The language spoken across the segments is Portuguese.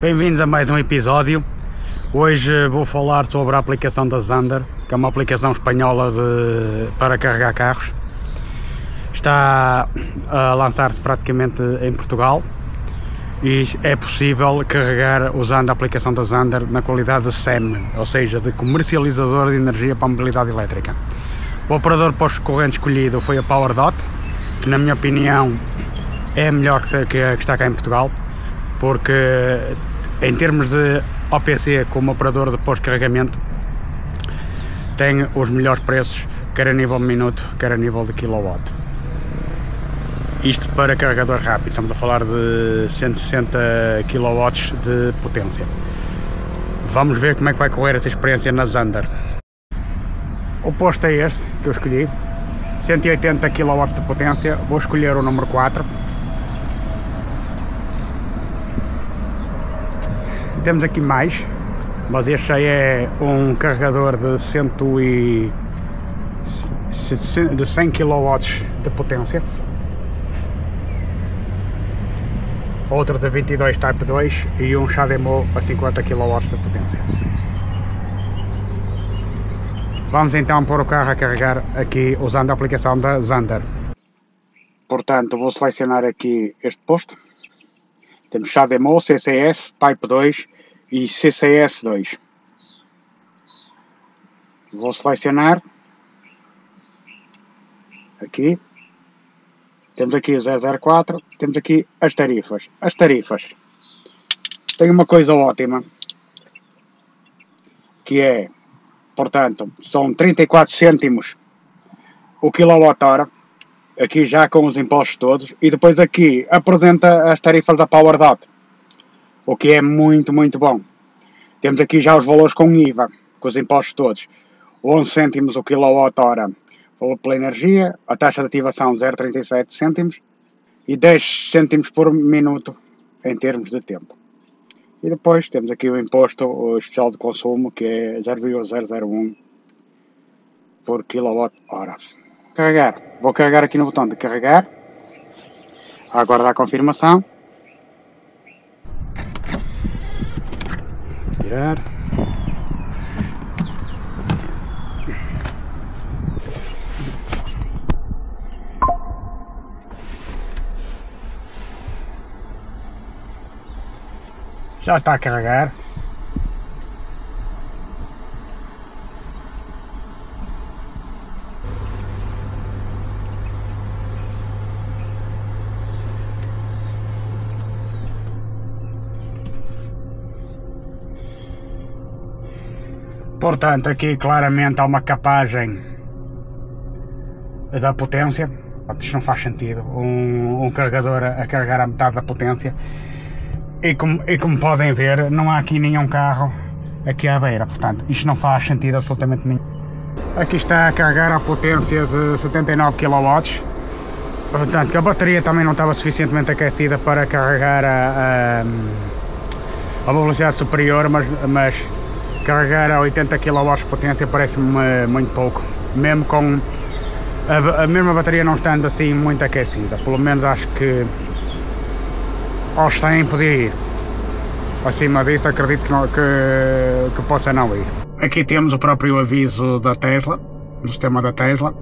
Bem-vindos a mais um episódio. Hoje vou falar sobre a aplicação da Zunder, que é uma aplicação espanhola para carregar carros. Está a lançar-se praticamente em Portugal e é possível carregar usando a aplicação da Zunder na qualidade de SEM, ou seja, de comercializador de energia para a mobilidade elétrica. O operador pós-corrente escolhido foi a PowerDot, que na minha opinião é a melhor que está cá em Portugal, porque em termos de OPC como operador de pós-carregamento tem os melhores preços, quer a nível de minuto, quer a nível de kilowatt. Isto para carregador rápido, estamos a falar de 160 kW de potência. Vamos ver como é que vai correr essa experiência na Zunder. O posto é este que eu escolhi, 180 kW de potência, vou escolher o número 4. Temos aqui mais, mas este aí é um carregador de 100 kW de potência. Outro de 22 Type 2 e um CHAdeMO a 50 kW de potência. Vamos então pôr o carro a carregar aqui usando a aplicação da Zunder. Portanto, vou selecionar aqui este posto. Temos CHAdeMO, CCS, Type 2 e CCS2. Vou selecionar aqui. Temos aqui o 004, temos aqui as tarifas. As tarifas têm uma coisa ótima, que é, portanto, são 34 cêntimos o kWh, aqui já com os impostos todos, e depois aqui apresenta as tarifas da PowerDot, o que é muito, muito bom. Temos aqui já os valores com IVA, com os impostos todos, 11 cêntimos o kWh pela energia, a taxa de ativação 0,37 cêntimos e 10 cêntimos por minuto em termos de tempo. E depois temos aqui o imposto especial de consumo, que é 0,001 por kWh. Carregar. Vou carregar aqui no botão de carregar, aguardar a confirmação, tirar. Já está a carregar. Portanto, aqui claramente há uma capagem da potência. Isto não faz sentido, um carregador a carregar a metade da potência. E como podem ver, não há aqui nenhum carro aqui à beira, portanto, isto não faz sentido absolutamente nenhum. Aqui está a carregar a potência de 79 kW, portanto, que a bateria também não estava suficientemente aquecida para carregar a velocidade superior, mas carregar a 80 kW de potência parece-me muito pouco, mesmo com a mesma bateria não estando assim muito aquecida. Pelo menos acho que aos 100 podia ir, acima disso acredito que possa não ir. Aqui temos o próprio aviso da Tesla, do sistema da Tesla.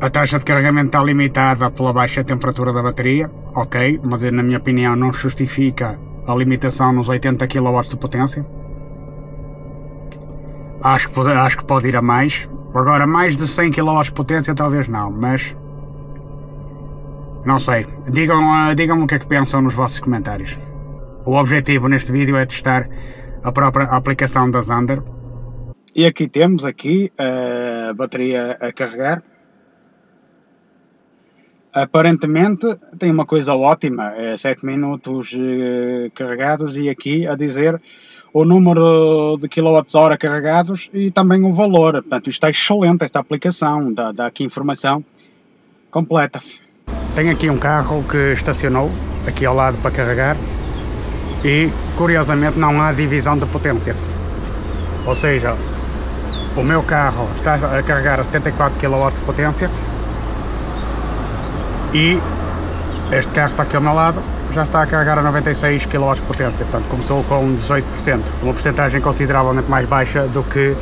A taxa de carregamento está limitada pela baixa temperatura da bateria, ok, mas na minha opinião não justifica a limitação nos 80 kW de potência. Acho que pode ir a mais. Agora, mais de 100 kW de potência talvez não, mas não sei, digam-me o que é que pensam nos vossos comentários. O objetivo neste vídeo é testar a própria aplicação da Zunder. E aqui temos aqui a bateria a carregar. Aparentemente tem uma coisa ótima, é 7 minutos carregados e aqui a dizer o número de kWh carregados e também o valor. Portanto, isto é excelente, esta aplicação, dá aqui informação completa. Tenho aqui um carro que estacionou aqui ao lado para carregar e curiosamente não há divisão de potência, ou seja, o meu carro está a carregar a 74 kW de potência e este carro está aqui ao meu lado já está a carregar a 96 kW de potência, portanto começou com 18%, uma porcentagem consideravelmente mais baixa do que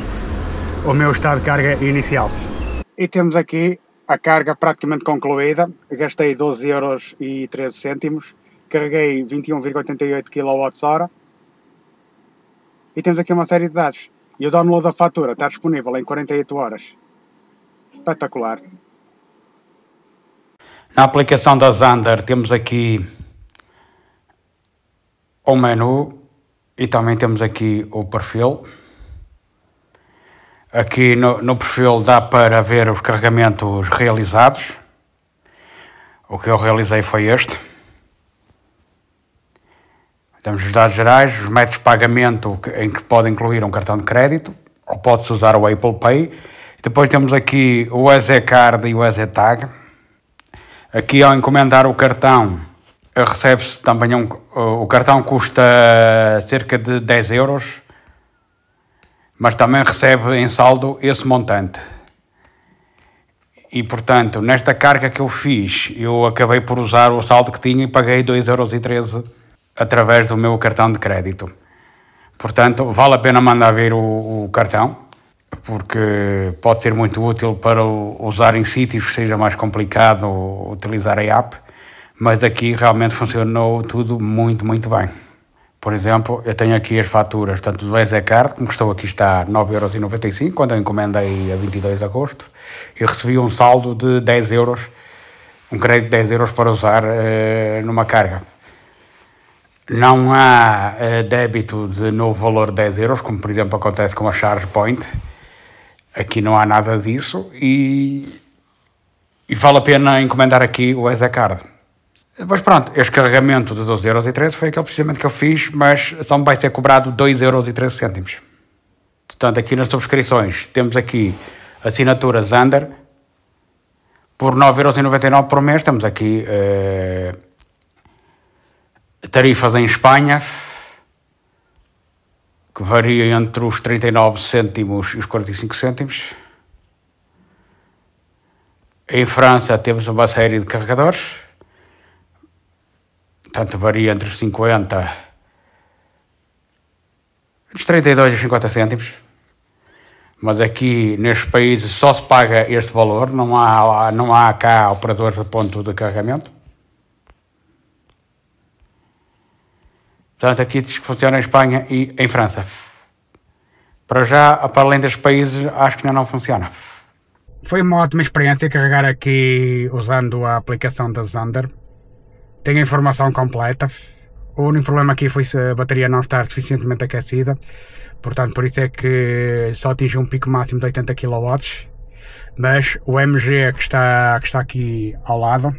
o meu estado de carga inicial. E temos aqui a carga praticamente concluída, gastei 12,13€, carreguei 21,88 kWh e temos aqui uma série de dados. E o download da fatura está disponível em 48 horas. Espetacular! Na aplicação da Zunder temos aqui o menu e também temos aqui o perfil. Aqui no perfil dá para ver os carregamentos realizados. O que eu realizei foi este. Temos os dados gerais, os métodos de pagamento em que pode incluir um cartão de crédito ou pode-se usar o Apple Pay. Depois temos aqui o EZ Card e o EZ Tag. Aqui ao encomendar o cartão, recebe-se também o cartão custa cerca de 10€, mas também recebe em saldo esse montante. E portanto, nesta carga que eu fiz, eu acabei por usar o saldo que tinha e paguei 2,13€ através do meu cartão de crédito. Portanto, vale a pena mandar ver o cartão, porque pode ser muito útil para usar em sítios que seja mais complicado utilizar a app, mas aqui realmente funcionou tudo muito, muito bem. Por exemplo, eu tenho aqui as faturas, tanto do EZ Card, que me custou aqui está 9,95€, quando eu encomendei a 22 de agosto, e recebi um saldo de 10€, um crédito de 10€ para usar numa carga. Não há débito de novo valor de 10€, como por exemplo acontece com a ChargePoint. Aqui não há nada disso e vale a pena encomendar aqui o EZ Card. Mas pronto, este carregamento de 12,13€ foi aquele precisamente que eu fiz, mas só me vai ser cobrado 2,13€. Portanto, aqui nas subscrições temos aqui assinatura Zunder. Por 9,99€ por mês temos aqui tarifas em Espanha, que varia entre os 39 cêntimos e os 45 cêntimos. Em França temos uma série de carregadores, portanto varia entre os 32 e 50 cêntimos, mas aqui neste país só se paga este valor, não há cá operadores de ponto de carregamento. Portanto, aqui diz que funciona em Espanha e em França. Para já, para além destes países, acho que ainda não funciona. Foi uma ótima experiência carregar aqui usando a aplicação da Zunder. Tenho a informação completa. O único problema aqui foi se a bateria não estar suficientemente aquecida. Portanto, por isso é que só atingiu um pico máximo de 80 kW. Mas o MG que está aqui ao lado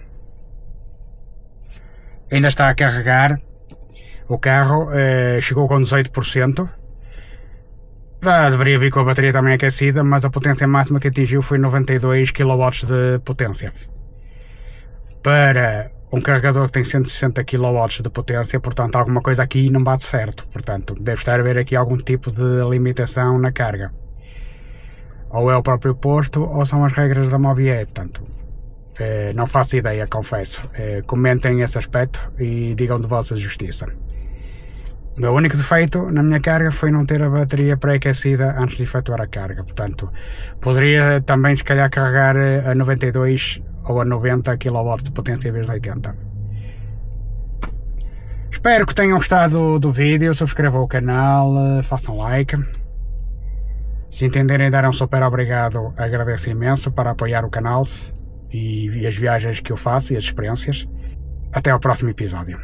ainda está a carregar. O carro chegou com 18%, já deveria vir com a bateria também aquecida, mas a potência máxima que atingiu foi 92 kW de potência. Para um carregador que tem 160 kW de potência, portanto alguma coisa aqui não bate certo, portanto deve estar a haver aqui algum tipo de limitação na carga. Ou é o próprio posto, ou são as regras da MOBI-E, portanto... não faço ideia, confesso. Comentem esse aspecto e digam de vossa justiça. O meu único defeito na minha carga foi não ter a bateria pré-aquecida antes de efetuar a carga, portanto poderia também se calhar carregar a 92 ou a 90 kW de potência vezes 80. Espero que tenham gostado do vídeo, subscrevam o canal, façam like. Se entenderem dar um super obrigado, agradeço imenso para apoiar o canal e as viagens que eu faço e as experiências. Até ao próximo episódio.